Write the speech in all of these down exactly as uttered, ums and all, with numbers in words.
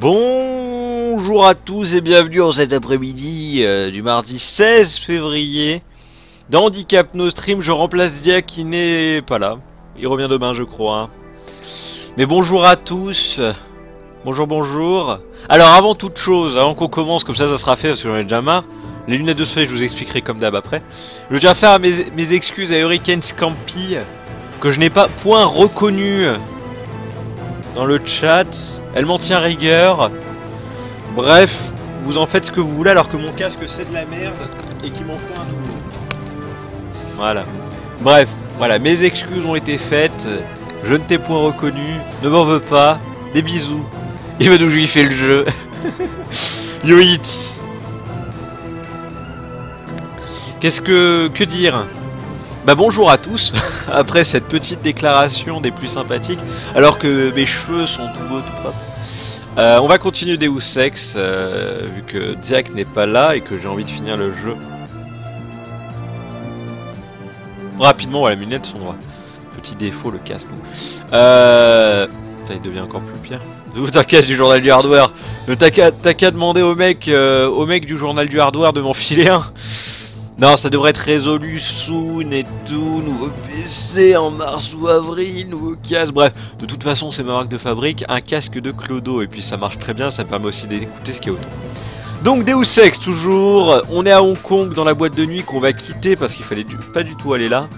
Bonjour à tous et bienvenue en cet après-midi euh, du mardi seize février. Dans Handicap No Stream, je remplace Diak qui n'est pas là. Il revient demain, je crois. Mais bonjour à tous. Bonjour, bonjour. Alors, avant toute chose, avant qu'on commence, comme ça, ça sera fait parce que j'en ai déjà marre. Les lunettes de soleil, je vous expliquerai comme d'hab après. Je veux déjà faire mes, mes excuses à Hurricane Scampi, que je n'ai pas point reconnu dans le chat. Elle m'en tient rigueur. Bref, vous en faites ce que vous voulez, alors que mon casque c'est de la merde et qu'il m'en faut un double. Voilà. Bref, voilà, mes excuses ont été faites. Je ne t'ai point reconnu. Ne m'en veux pas. Des bisous. Il va nous juifer le jeu. Yo hit. Qu'est-ce que... que dire? Bah bonjour à tous. Après cette petite déclaration des plus sympathiques, alors que mes cheveux sont tout beaux, tout propres. Euh, on va continuer Deus Ex, euh, vu que Diak n'est pas là et que j'ai envie de finir le jeu. Rapidement, voilà, mes lunettes sont droites. Petit défaut, le casque. Euh... Putain, il devient encore plus pire. D'où ta casse du journal du hardware. T'as qu'à qu'à demander au mec, euh, au mec du journal du hardware de m'en filer un. Non, ça devrait être résolu soon et tout, nouveau P C en mars ou avril, nouveau casque, bref. De toute façon, c'est ma marque de fabrique, un casque de clodo, et puis ça marche très bien, ça me permet aussi d'écouter ce qu'il y a autour. Donc Deus Ex, toujours, on est à Hong Kong dans la boîte de nuit qu'on va quitter parce qu'il fallait du, pas du tout aller là.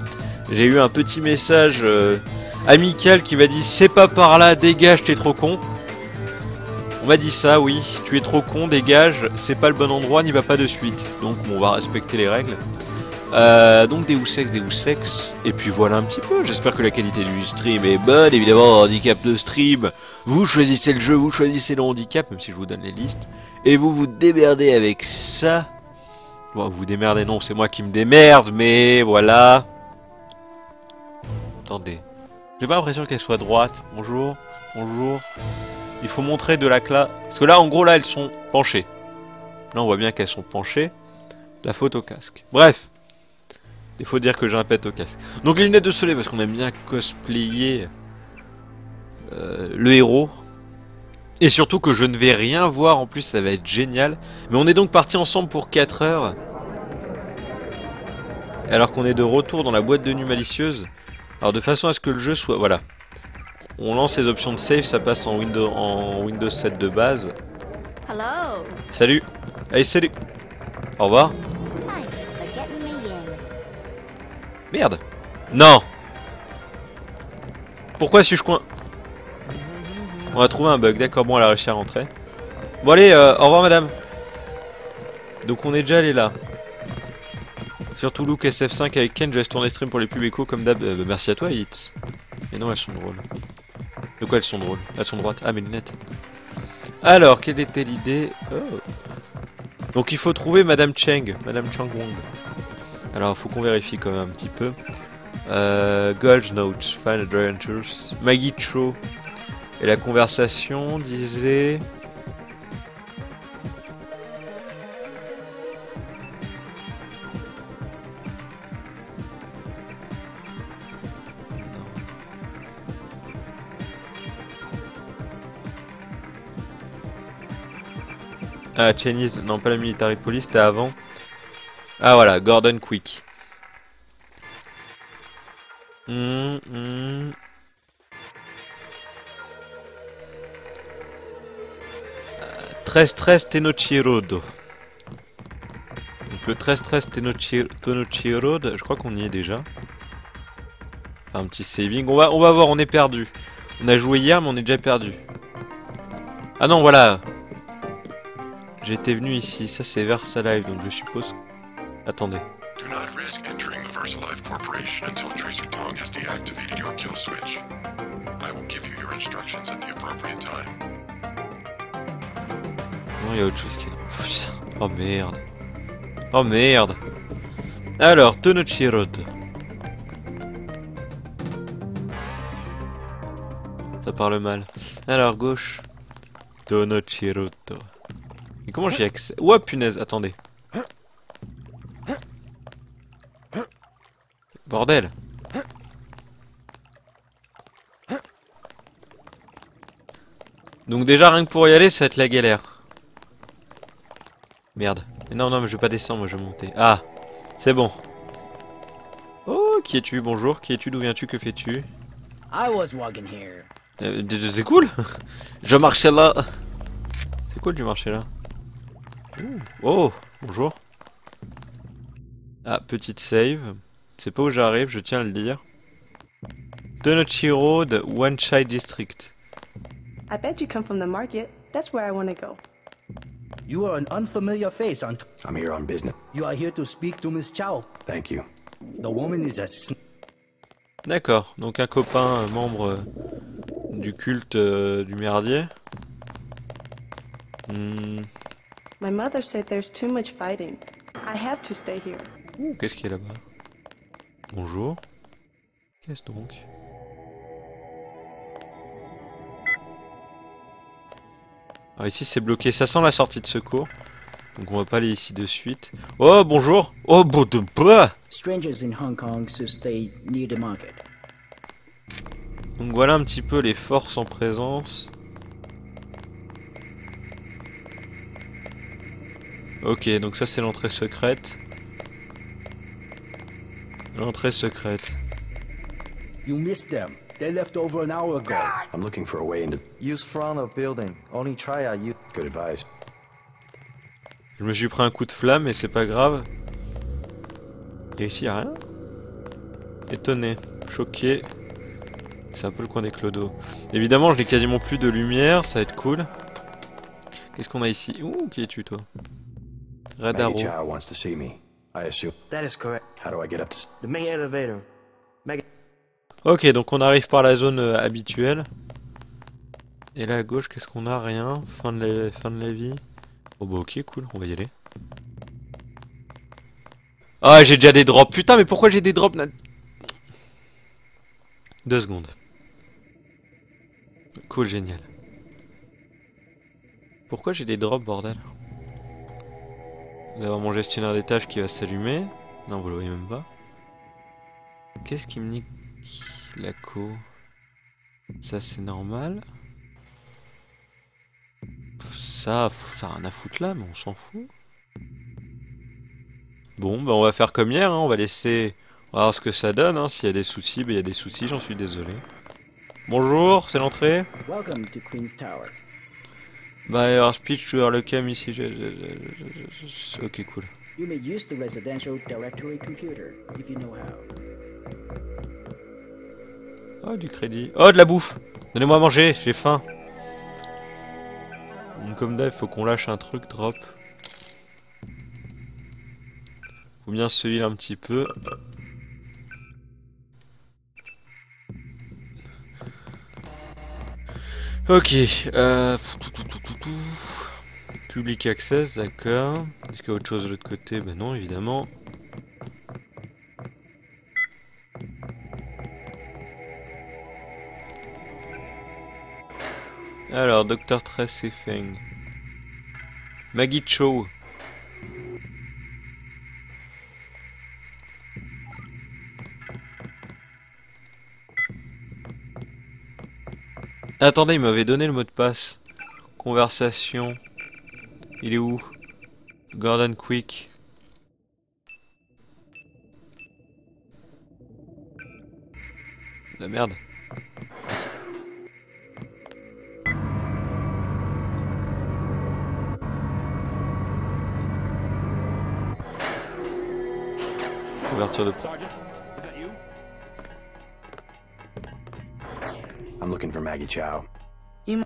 J'ai eu un petit message euh, amical qui m'a dit « C'est pas par là, dégage, t'es trop con ». On m'a dit ça, oui, tu es trop con, dégage, c'est pas le bon endroit, n'y va pas de suite. Donc on va respecter les règles. Euh, donc Deus Ex, Deus Ex, et puis voilà un petit peu. J'espère que la qualité du stream est bonne, évidemment, handicap de stream. Vous choisissez le jeu, vous choisissez le handicap, même si je vous donne les listes. Et vous vous démerdez avec ça. Bon, vous vous démerdez, non, c'est moi qui me démerde, mais voilà. Attendez, j'ai pas l'impression qu'elle soit droite. Bonjour, bonjour. Il faut montrer de la classe. Parce que là, en gros, là, elles sont penchées. Là, on voit bien qu'elles sont penchées. La faute au casque. Bref. Il faut dire que j'ai un pet au casque. Donc, les lunettes de soleil, parce qu'on aime bien cosplayer euh, le héros. Et surtout que je ne vais rien voir. En plus, ça va être génial. Mais on est donc parti ensemble pour quatre heures. Alors qu'on est de retour dans la boîte de nuit malicieuse. Alors, de façon à ce que le jeu soit... Voilà. On lance les options de save, ça passe en Windows, en Windows sept de base. Hello. Salut. Allez, salut. Au revoir. Merde. Non. Pourquoi suis-je coin... On a trouvé un bug, d'accord, bon, elle a réussi à rentrer. Bon, allez, euh, au revoir, madame. Donc, on est déjà allé là. Surtout Luke S F cinq avec Ken, je laisse tourner stream pour les pubs échos comme d'hab. Euh, merci à toi, Hit. Mais non, elles sont drôles. De quoi elles sont drôles? Elles sont droites. Ah, mes lunettes. Alors, quelle était l'idée? Oh. Donc il faut trouver Madame Chang, Madame Chang Wong. Alors, faut qu'on vérifie quand même un petit peu. Euh, Gold Notes, Fan Adventures, Maggie Cho. Et la conversation disait... Ah, Chinese, non pas la military police, t'es avant. Ah voilà, Gordon Quick. Mmh, mmh. treize treize Tonnochi Road. Donc le treize treize Tonnochi Road, je crois qu'on y est déjà. Enfin, un petit saving, on va, on va voir, on est perdu. On a joué hier mais on est déjà perdu. Ah non, voilà. J'étais venu ici, ça c'est VersaLife, donc je suppose. Attendez. Do not risk entering the VersaLife Corporation until Tracer Feng has deactivated your kill switch. I will give you your instructions at the appropriate time. Non, il y a autre chose qui est là. Oh merde. Oh merde. Alors, Tonnochi Road. Ça parle mal. Alors, gauche. Tonnochi Road. Mais comment j'y accède? Ouah punaise, attendez. Bordel. Donc déjà rien que pour y aller ça va être la galère. Merde. Mais non non mais je vais pas descendre, moi je vais monter. Ah c'est bon. Oh qui es-tu, bonjour, qui es-tu, d'où viens-tu, que fais-tu? euh, C'est cool. Je marchais là. C'est cool du marché là. Oh bonjour. Ah petite save. C'est pas où j'arrive, je tiens à le dire. Tonnochi Road, Wan Chai District. I bet you come from the market. That's where I want to go. You are an unfamiliar face, Aunt. I'm here on business. You are here to speak to Miss Chow. Thank you. The woman is a. D'accord. Donc un copain, membre du culte euh, du merdier. Hmm. My mother said there's too much fighting. I have to stay here. Ouh, qu'est-ce qu'il y a là-bas? Bonjour. Qu'est-ce donc? Alors ici c'est bloqué, ça sent la sortie de secours. Donc on va pas aller ici de suite. Oh bonjour. Oh bon de bois. Donc voilà un petit peu les forces en présence. Ok, donc ça c'est l'entrée secrète. L'entrée secrète. You missed them. They left over an hour ago. I'm looking for a way into. Use front of building. Only try out you. Good advice. Je me suis pris un coup de flamme mais c'est pas grave. Et ici y'a rien. Étonné, choqué. C'est un peu le coin des clodos. Évidemment je n'ai quasiment plus de lumière, ça va être cool. Qu'est-ce qu'on a ici? Ouh, qui es-tu toi? Red Arrow. Maggie Chow wants to see me. I assume. That is correct. How do I get up to the main elevator? Maggie. Ok, donc on arrive par la zone euh, habituelle. Et là à gauche, qu'est-ce qu'on a? Rien. Fin de la fin de la vie. Oh bah ok, cool, on va y aller. Ah, j'ai déjà des drops. Putain, mais pourquoi j'ai des drops? Deux secondes. Cool, génial. Pourquoi j'ai des drops, bordel? D'avoir mon gestionnaire des tâches qui va s'allumer. Non, vous le voyez même pas. Qu'est-ce qui me nique la co? Ça c'est normal. Ça, ça a rien à foutre là, mais on s'en fout. Bon, bah on va faire comme hier, hein. On va laisser... On va voir ce que ça donne, hein. S'il y a des soucis, bah il y a des soucis, j'en suis désolé. Bonjour, c'est l'entrée. Welcome to Queen's Tower. Bah alors speech to le cam ici, je, je, je, je, je... ok cool. You may use the residential directory computer if you know how. Oh du crédit. Oh de la bouffe. Donnez-moi à manger, j'ai faim. Donc, comme d'hab, il faut qu'on lâche un truc drop. Faut bien se heal un petit peu. Ok, euh... public access, d'accord. Est-ce qu'il y a autre chose de l'autre côté? Ben non, évidemment. Alors, docteur Tracy Feng. Maggie Cho. Attendez, il m'avait donné le mot de passe. Conversation. Il est où? Gordon Quick. La merde. Ouverture de... I'm looking for Maggie Chow. You...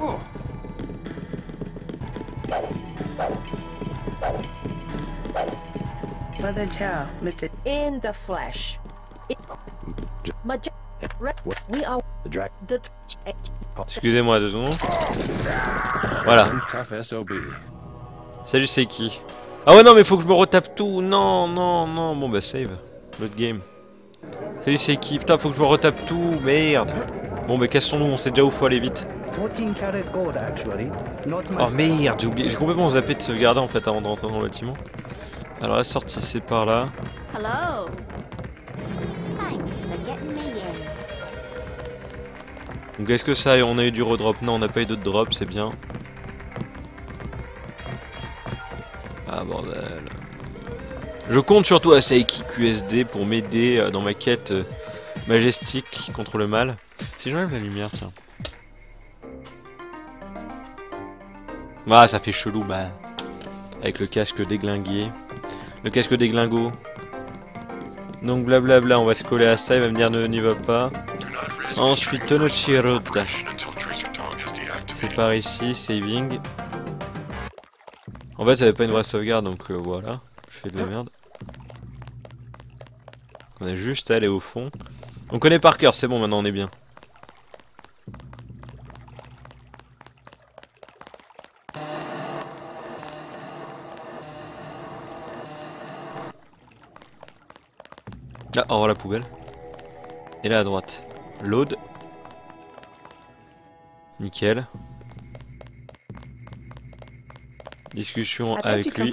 Oh. Mother Chow, Mister In the flesh. It... Majestic. We are... Excusez-moi deux secondes. Voilà. Salut, c'est qui? Ah ouais non mais faut que je me retape tout. Non non non. Bon bah save. L'autre game. Salut, c'est qui? Putain faut que je me retape tout. Merde. Bon mais cassons-nous, on sait déjà où faut aller vite. Oh merde, j'ai oublié. J'ai complètement zappé de sauvegarder en fait avant de rentrer dans le bâtiment. Alors la sortie c'est par là. Hello. Donc est-ce que ça, on a eu du redrop? Non, on n'a pas eu d'autres drops, c'est bien. Ah bordel. Je compte surtout à Saiki Q S D pour m'aider dans ma quête majestique contre le mal. Si j'enlève la lumière, tiens. Ah, ça fait chelou, bah. Avec le casque déglingué. Le casque déglingo. Donc blablabla, bla, on va se coller à ça, il va me dire ne n'y va pas. Ensuite Tonnochi Road. C'est par ici, saving. En fait ça avait pas une vraie sauvegarde donc euh, voilà, je fais de la merde. On a juste à aller au fond. On connaît par cœur, c'est bon maintenant on est bien. Ah, au revoir la poubelle. Et là à droite. Load. Nickel. Discussion avec lui.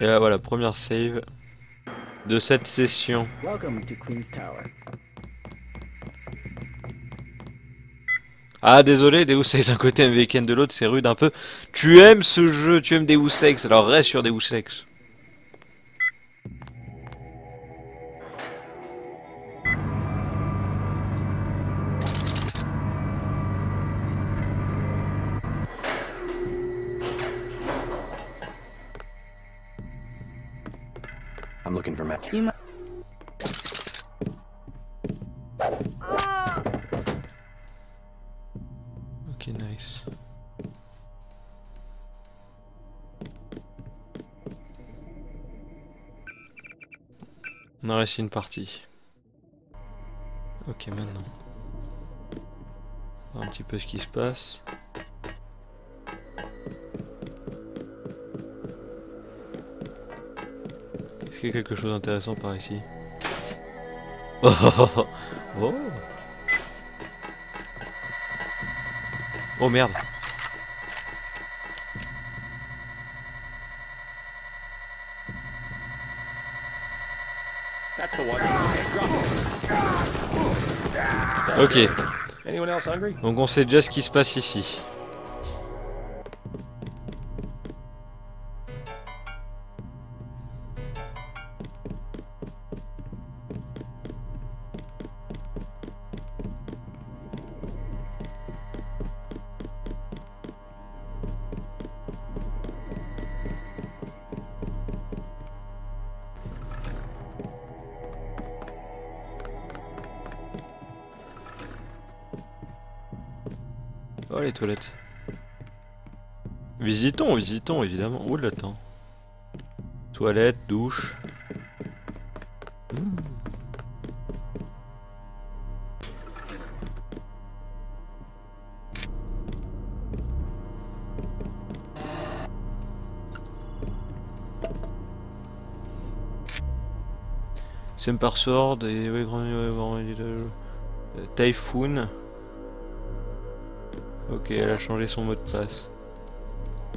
Et là voilà, première save de cette session. Ah désolé, Deus Ex d'un côté, M V K N de l'autre, c'est rude un peu. Tu aimes ce jeu, tu aimes Deus Ex, alors reste sur Deus Ex. I'm looking for Matt. On a réussi une partie. Ok, maintenant. On va voir un petit peu ce qui se passe. Est-ce qu'il y a quelque chose d'intéressant par ici? Oh, oh, oh. Oh merde. Ok, donc on sait déjà ce qui se passe ici. Oh les toilettes. Visitons, visitons évidemment. Ouh là, attends. Toilette, douche. Mmh. Sem par sword et ouais, grand euh, Typhoon. Ok, elle a changé son mot de passe.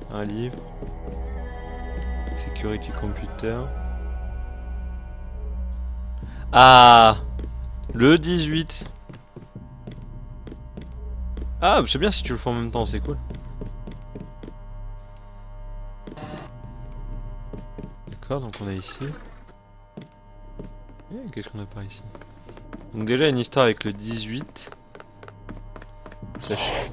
Un livre. Security computer. Ah, le dix-huit. Ah, c'est bien si tu le fais en même temps, c'est cool. D'accord, donc on est ici. Qu'est-ce qu'on a par ici? Donc déjà une histoire avec le dix-huit. Sachez.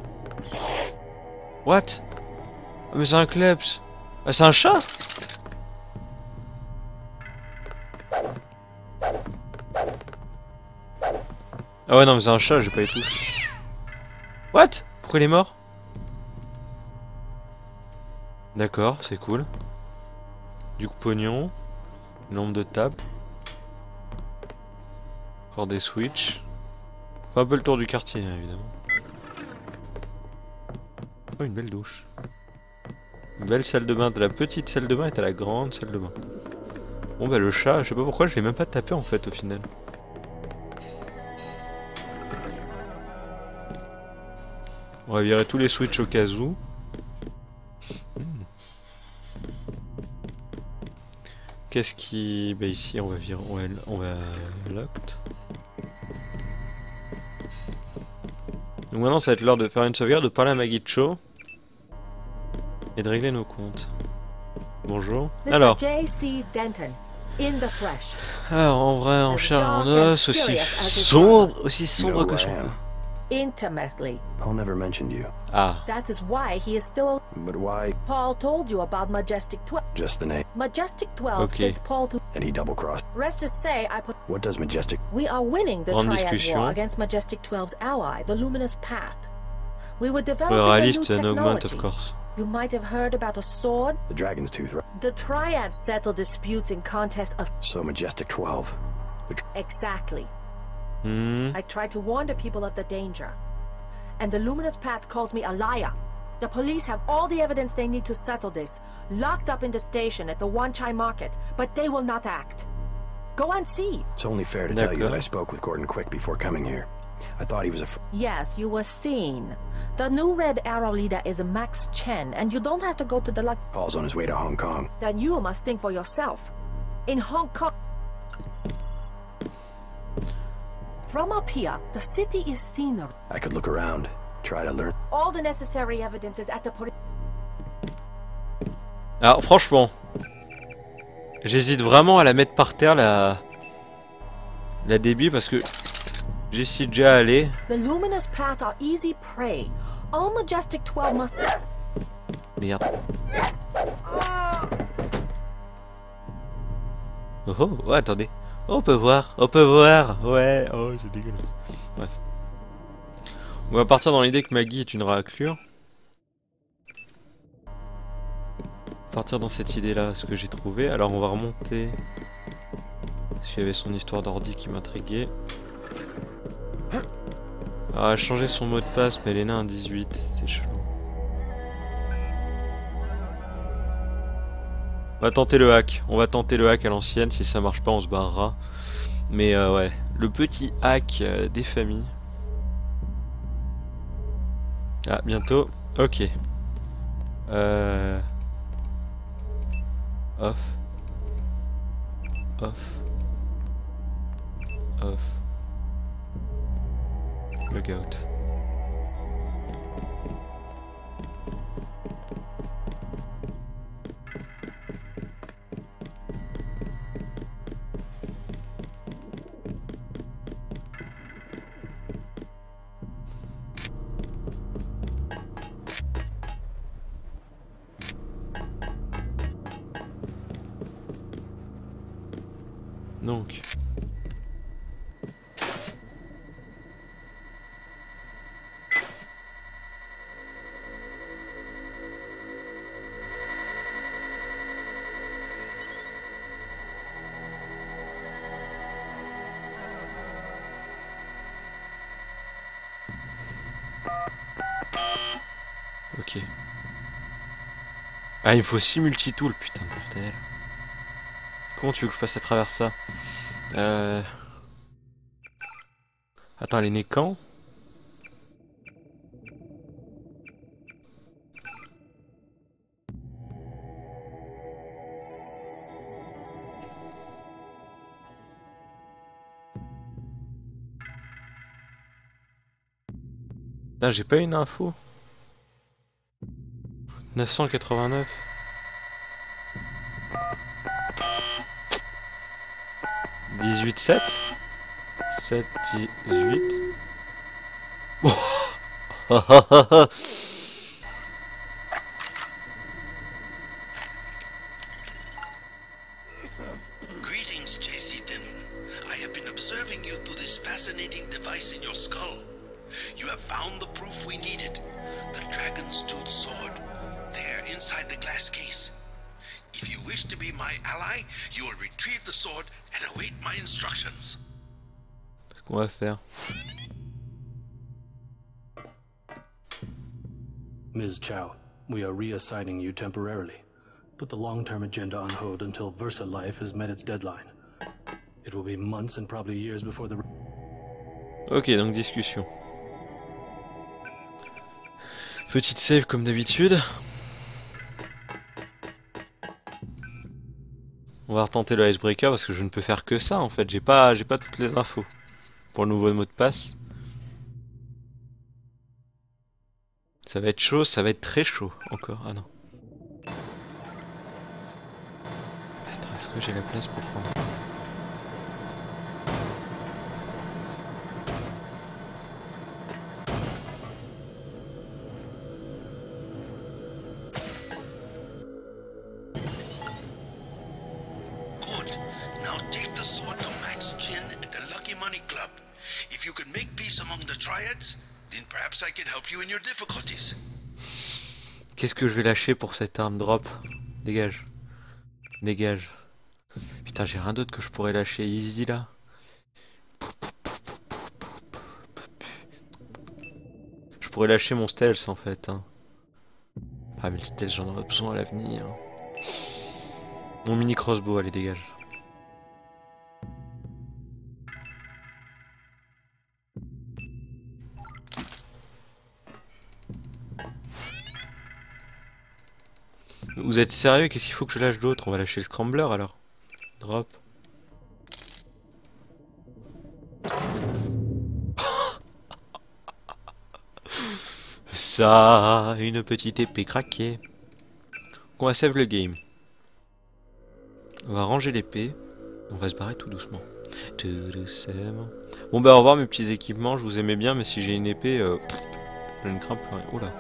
What? Ah mais c'est un kleps. Ah c'est un chat. Ah ouais non mais c'est un chat, j'ai pas été. What? Pourquoi il est mort? D'accord, c'est cool. Du coup pognon. Une lampe de table. Encore des switch. Fait un peu le tour du quartier évidemment. Oh, une belle douche. Une belle salle de bain. De la petite salle de bain et à la grande salle de bain. Bon bah le chat, je sais pas pourquoi je l'ai même pas tapé en fait au final. On va virer tous les switches au cas où. Qu'est-ce qui... Bah ici on va virer... On va... Locked. Donc maintenant ça va être l'heure de faire une sauvegarde, de parler à Maggie Cho. Et de régler nos comptes. Bonjour. Alors... J C. Denton, in the flesh. Alors en vrai, en chair et en os, aussi sombre, aussi sombre que son nom. Intimately. Paul never mentioned you. Ah. That is why he is still. But why? Paul told you about Majestic twelve. Just the name. Majestic twelve okay. Sent Paul to. And he double crossed. Rest just say I put. What does Majestic? We are winning the Triad War against Majestic twelve's ally, the Luminous Path. We were developing a new technology. Of course. You might have heard about a sword. The Dragon's Tooth. The Triad settle disputes in contests of. So Majestic twelve. Exactly. Mm. I try to warn the people of the danger, and the Luminous Path calls me a liar. The police have all the evidence they need to settle this, locked up in the station at the Wan Chai market, but they will not act. Go and see. It's only fair to tell you that I spoke with Gordon Quick before coming here. I thought he was a f yes, you were seen. The new Red Arrow leader is Max Chen, and you don't have to go to the luck. Paul's on his way to Hong Kong. Then you must think for yourself. In Hong Kong. From up here, the city is scenery. I could look around, try to learn. All the necessary evidence is at the police. Alors franchement, j'hésite vraiment à la mettre par terre la la débit parce que j'y suis déjà allé. The luminous path are easy prey. All Majestic twelve must. Merde. Oh oh, oh attendez. On peut voir, on peut voir, ouais, oh c'est dégueulasse. Bref. On va partir dans l'idée que Maggie est une raclure. Partir dans cette idée là, ce que j'ai trouvé. Alors on va remonter. Parce qu'il y avait son histoire d'ordi qui m'intriguait. Alors elle a changé son mot de passe, mais elle est née en dix-huit, c'est chelou. On va tenter le hack, on va tenter le hack à l'ancienne, si ça marche pas on se barrera. Mais euh, ouais, le petit hack euh, des familles. Ah, bientôt, ok. Euh... Off. Off. Off. Logout. Donc, ok. Ah, il me faut six multitools, putain de bordel. Comment tu veux que je passe à travers ça? Euh... Attends, elle est née quand? Là, j'ai pas une info. neuf cent quatre-vingt-neuf. dix-huit sept sept dix-huit. Oh. Greetings, J C. Denton. I have been observing you through this fascinating device in your skull. You have found the proof we needed. The Dragon's Tooth sword. There, inside the glass case. If you wish to be my ally, you will retrieve the sword and await my instructions. Ce qu'on va faire. Miz Chow, we are reassigning you temporarily. Put the long-term agenda on hold until VersaLife has met its deadline. It will be months and probably years before the. Ok, donc discussion. Petite save comme d'habitude. On va retenter le icebreaker parce que je ne peux faire que ça en fait. J'ai pas, j'ai pas toutes les infos pour le nouveau mot de passe. Ça va être chaud, ça va être très chaud encore. Ah non. Attends, est-ce que j'ai la place pour prendre ? Qu'est-ce que je vais lâcher pour cette arme drop? Dégage. Dégage. Putain, j'ai rien d'autre que je pourrais lâcher easy là. Je pourrais lâcher mon stealth en fait. Hein. Ah mais le stealth j'en aurais besoin à l'avenir. Mon mini crossbow, allez dégage. Vous êtes sérieux? Qu'est-ce qu'il faut que je lâche d'autre? On va lâcher le scrambler alors. Drop. Ça, une petite épée craquée. On va save le game. On va ranger l'épée. On va se barrer tout doucement. Tout doucement. Bon bah au revoir mes petits équipements. Je vous aimais bien, mais si j'ai une épée, euh, je ne crains plus rien. Oula.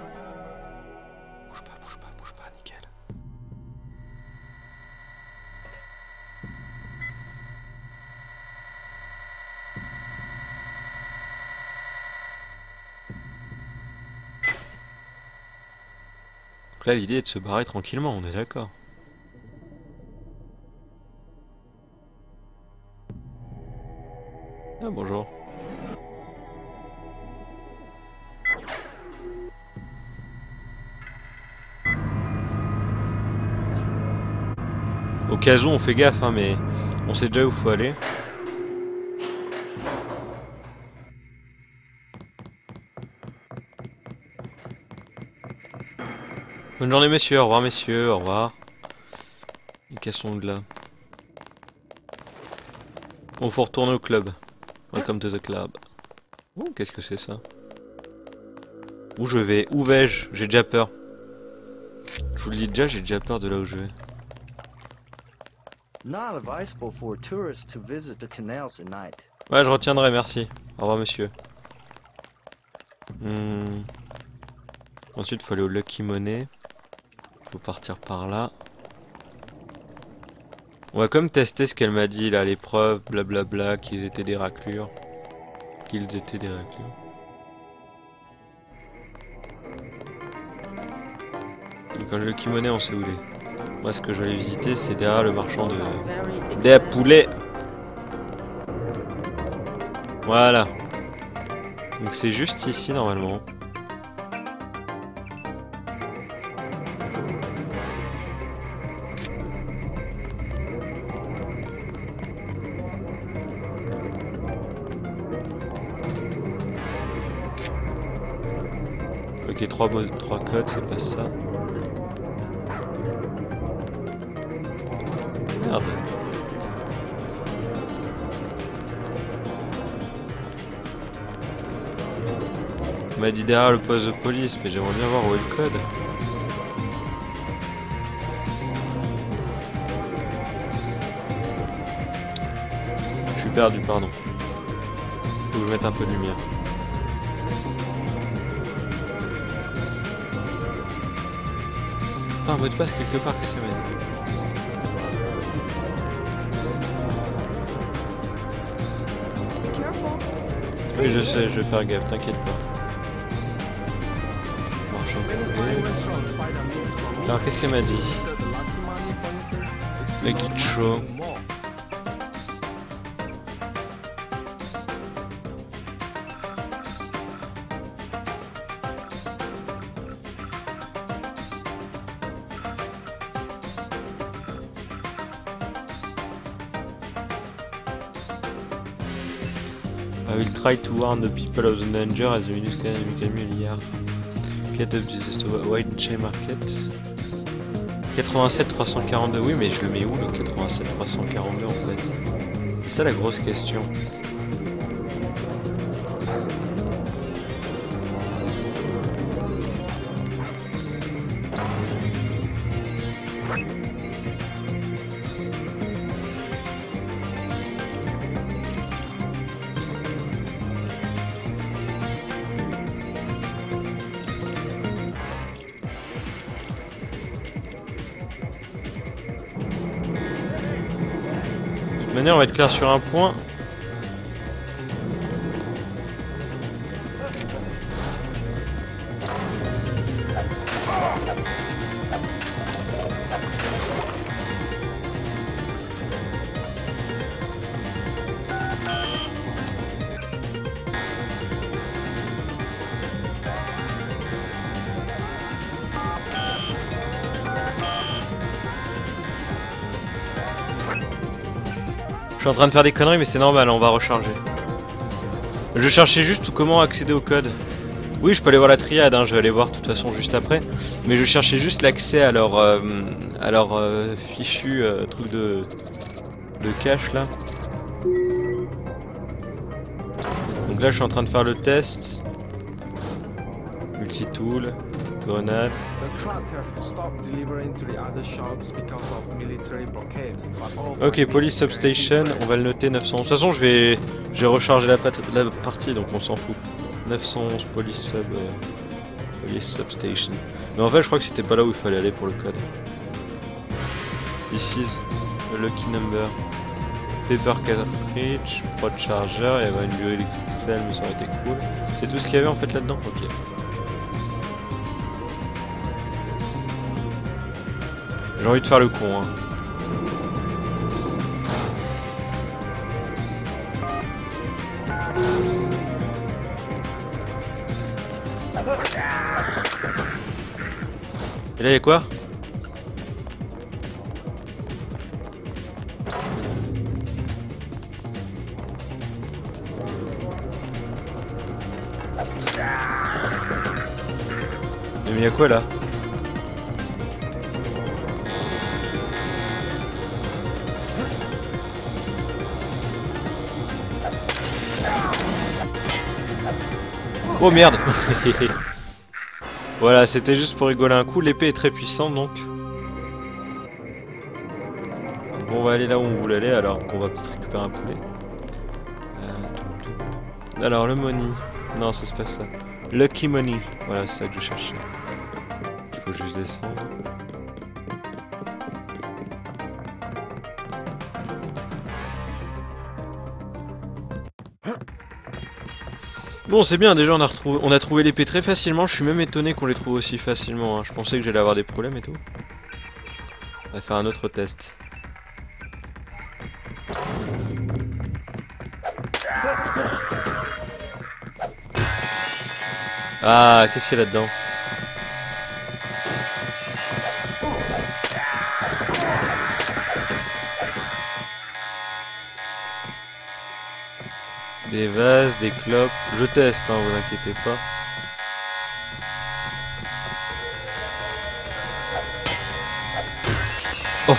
Donc là l'idée est de se barrer tranquillement, on est d'accord. Ah bonjour. Au cas où on fait gaffe hein, mais on sait déjà où faut aller. Bonne journée messieurs, au revoir messieurs, au revoir. Et cassons de là. On faut retourner au club. Welcome to the club. Ouh, qu'est-ce que c'est ça? Où je vais? Où vais-je? J'ai déjà peur. Je vous le dis déjà, j'ai déjà peur de là où je vais. Ouais, je retiendrai, merci. Au revoir monsieur. Hmm. Ensuite, faut aller au Lucky Money. Faut partir par là. On va comme tester ce qu'elle m'a dit là, les preuves, blablabla, qu'ils étaient des raclures. Qu'ils étaient des raclures. Et quand le Lucky Money, on sait où il est. Moi, ce que je vais aller visiter, c'est derrière le marchand de. Des poulets. Voilà. Donc, c'est juste ici normalement. trois codes, c'est pas ça. Merde. On m'a dit derrière le poste de police, mais j'aimerais bien voir où est le code. Je suis perdu, pardon. Je vais vous mettre un peu de lumière. Un mot de passe quelque part que ça mène. Oui, je sais, je vais faire gaffe, t'inquiète pas. Marchand de. Alors, qu'est-ce qu'elle m'a dit? Maggie Cho. I will try to warn the people of the danger as the minuscule enemy market object, just wait and check market. quatre-vingt-sept trois cent quarante-deux, oui, mais je le mets où le quatre-vingt-sept trois cent quarante-deux en fait? C'est ça la grosse question. On va être clair sur un point. Je suis en train de faire des conneries mais c'est normal, on va recharger. Je cherchais juste comment accéder au code. Oui, je peux aller voir la triade, hein, je vais aller voir de toute façon juste après. Mais je cherchais juste l'accès à leur, euh, à leur euh, fichu euh, truc de, de cache là. Donc là je suis en train de faire le test. Multitool, grenade. Ok, police substation, on va le noter neuf cent onze. De toute façon, je vais, j'ai rechargé la, la partie, donc on s'en fout. neuf cent onze police sub, euh, police substation. Mais en fait, je crois que c'était pas là où il fallait aller pour le code. This is a lucky number. Paper cartridge, pas de chargeur. Il y avait une bioélectrique cell, mais ça aurait été cool. C'est tout ce qu'il y avait en fait là-dedans. Ok. J'ai envie de faire le con, hein. Et là il y a quoi? Mais il y a quoi là? Oh merde. Voilà, c'était juste pour rigoler un coup, l'épée est très puissante donc. Bon, on va aller là où on voulait aller alors qu'on va peut-être récupérer un poulet. Euh... Alors le money. Non, ça se passe ça. Lucky money. Voilà, c'est ça que je cherchais. Il faut juste descendre. Bon, c'est bien, déjà on a, retrouvé... on a trouvé l'épée très facilement, je suis même étonné qu'on les trouve aussi facilement, hein. Je pensais que j'allais avoir des problèmes et tout. On va faire un autre test. Ah, qu'est-ce qu'il y a là-dedans? Des vases, des clopes, je teste, hein, vous inquiétez pas. Oh.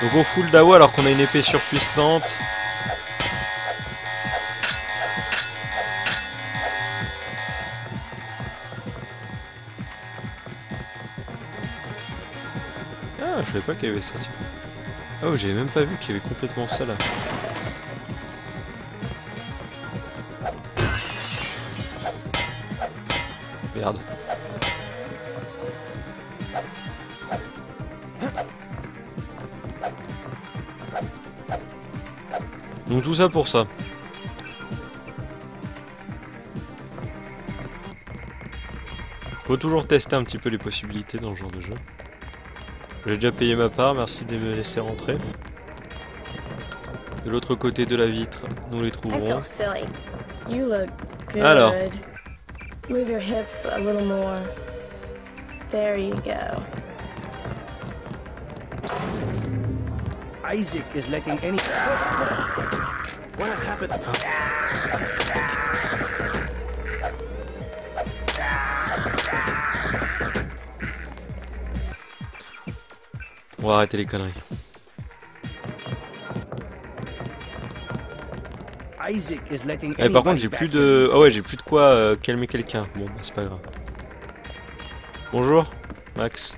Donc on fout le dawa alors qu'on a une épée surpuissante. Je savais pas qu'il y avait ça. Oh, j'avais même pas vu qu'il y avait complètement ça là. Merde. Donc tout ça pour ça. Faut toujours tester un petit peu les possibilités dans ce genre de jeu. J'ai déjà payé ma part, merci de me laisser rentrer. De l'autre côté de la vitre, nous les trouverons. Alors. There you go. Isaac is letting any... What has happened? Why did it go? Eh, par contre j'ai plus de... Ah ouais, j'ai plus de quoi euh, calmer quelqu'un. Bon bah, c'est pas grave. Bonjour Max.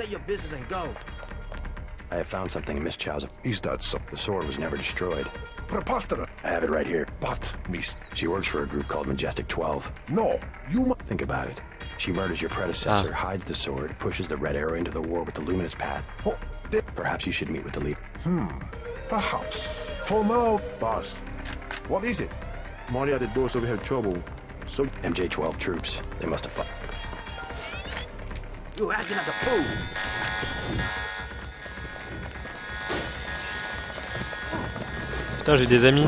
I have found something in Miss Chow's. Is that so? The sword was never destroyed. Preposterous. I have it right here. But Miss, she works for a group called Majestic twelve. No, you must think about it. She murders your predecessor, ah. hides the sword, pushes the Red Arrow into the war with the Luminous Path. Oh, perhaps you should meet with the leader. Hmm. Perhaps. For now, boss. What is it? Maria did those so we have trouble. So M J twelve troops. They must have fought. You acting like a fool. Putain, j'ai des amis.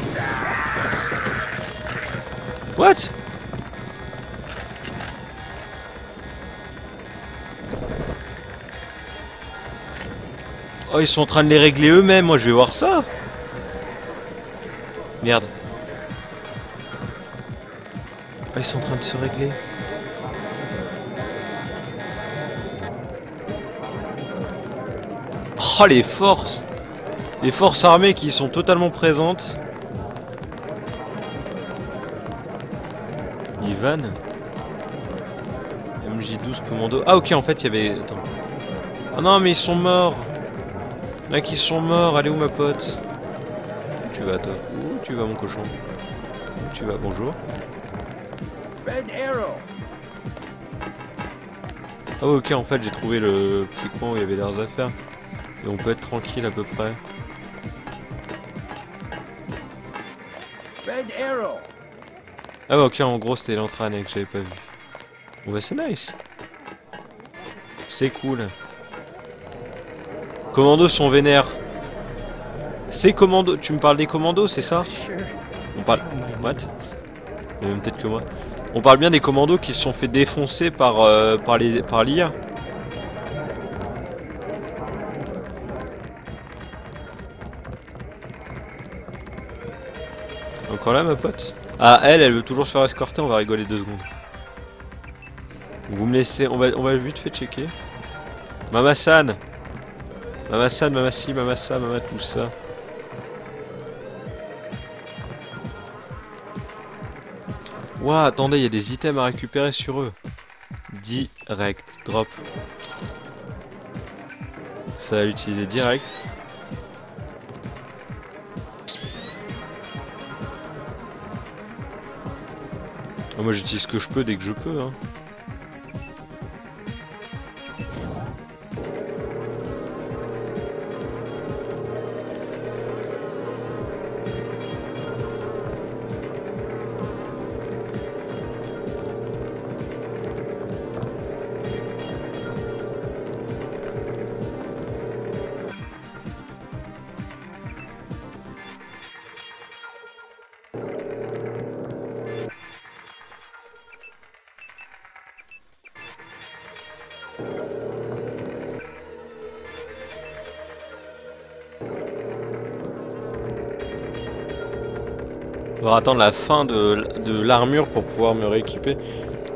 What? Oh, ils sont en train de les régler eux-mêmes. Moi, je vais voir ça. Merde. Oh, ils sont en train de se régler. Oh, les forces! Les forces armées qui sont totalement présentes. Ivan. M J douze commando. Ah ok, en fait il y avait... Attends. Ah non mais ils sont morts. Là qui sont morts. Allez où ma pote? Où tu vas toi? Où tu vas mon cochon? Où tu vas? Bonjour. Red Arrow. Ah ok, en fait j'ai trouvé le petit coin où il y avait leurs affaires. Et on peut être tranquille à peu près. Ah bah ok, en gros c'était l'entraînement que j'avais pas vu. Bon bah c'est nice. C'est cool. Commandos sont vénères. C'est commandos, tu me parles des commandos c'est ça? On parle... What? Il y a même peut-être que moi. On parle bien des commandos qui se sont fait défoncer par, euh, par les par l'I A. Encore là ma pote? Ah elle, elle veut toujours se faire escorter, on va rigoler deux secondes. Vous me laissez, on va, on va vite fait checker. Mama-san Mama-san, Mama-si, Mama-sa, Mama tout ça. Ouah, attendez, il y a des items à récupérer sur eux. Direct, drop. Ça va l'utiliser direct. Moi j'utilise ce que je peux dès que je peux hein. On va attendre la fin de, de l'armure pour pouvoir me rééquiper.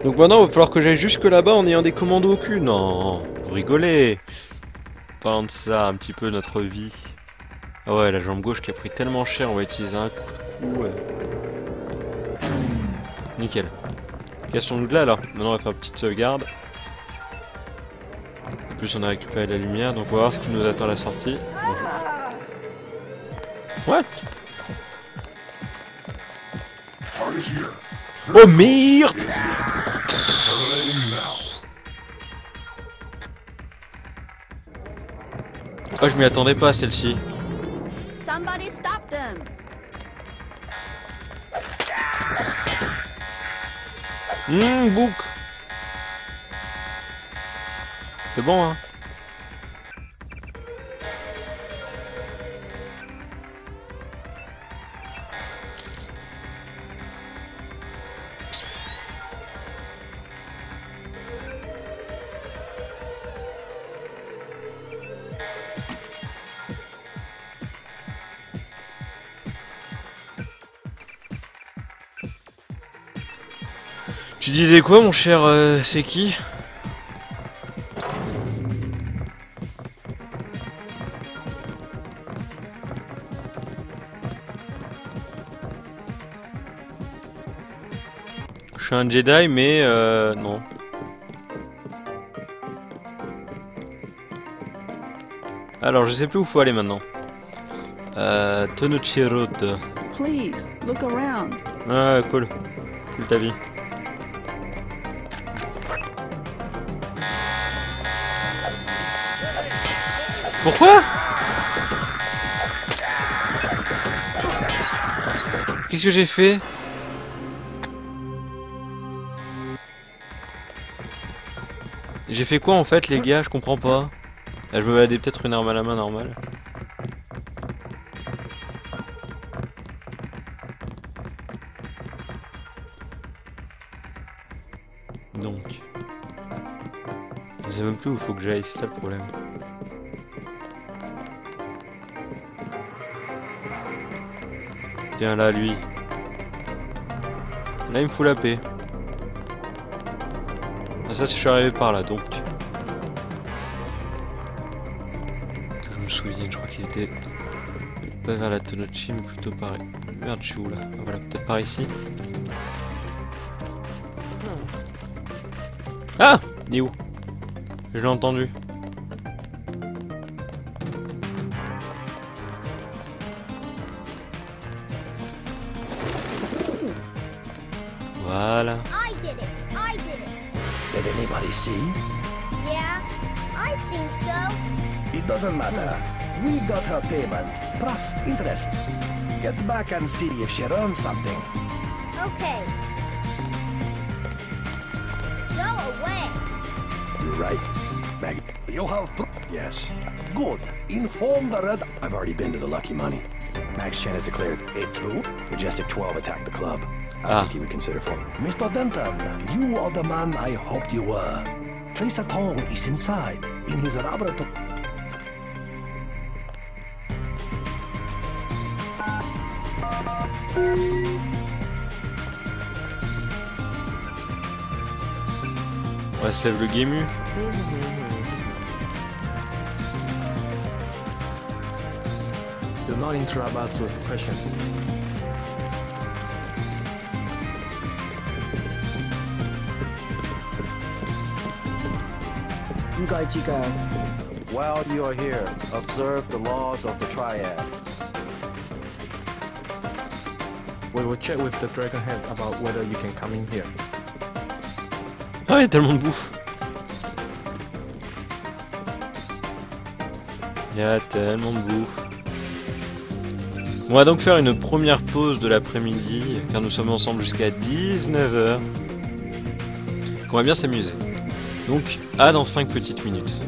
Donc maintenant il va falloir que j'aille jusque là-bas en ayant des commandos au cul. Non, vous rigolez. Parlons de ça un petit peu notre vie. Ah ouais, la jambe gauche qui a pris tellement cher, on va utiliser un coup de coup. Ouais. Nickel. Cassons-nous de là alors. Maintenant on va faire une petite sauvegarde. En plus on a récupéré la lumière, donc on va voir ce qui nous attend à la sortie. Bonjour. What? Oh merde! Oh, je m'y attendais pas celle-ci. Hum, bouc! C'est bon, hein? Tu disais quoi, mon cher euh, c'est qui? Je suis un Jedi, mais euh, non. Alors, je sais plus où faut aller maintenant. Euh, Tonnochi Road. Please, look around. Ah, cool. Cool ta vie. Pourquoi? Qu'est-ce que j'ai fait? J'ai fait quoi en fait, les gars? Je comprends pas. Là, je me baladais peut-être une arme à la main normale. Donc. Je sais même plus où faut que j'aille, c'est ça le problème. Tiens là, lui. Là, il me fout la paix. Ah, ça, je suis arrivé par là donc. Je me souviens, je crois qu'ils étaient pas vers la Tonnochi mais plutôt par. Merde, je suis où là? Ah, voilà, peut-être par ici. Ah! Il est où? Je l'ai entendu. Voilà. Did anybody see? Yeah, I think so. It doesn't matter. We got her payment, plus interest. Get back and see if she earned something. Okay. Go away. You're right, Maggie. You have proof? Yes. Good. Inform the Red... I've already been to the Lucky Money. Max Chen has declared it true. Majestic twelve attacked the club. I ah. think he would consider for Mister Denton, you are the man I hoped you were. Tracer Feng is inside, in his laboratory. Ouais, c'est le Guému. Do not interrupt us with questions. While you are here, observe the laws of the triad. We will check with the dragon head about whether you can come in here. Ah, il y a tellement de bouffe. Il y a tellement de bouffe. On va donc faire une première pause de l'après-midi, car nous sommes ensemble jusqu'à dix-neuf heures. On va bien s'amuser. Donc, à dans cinq petites minutes.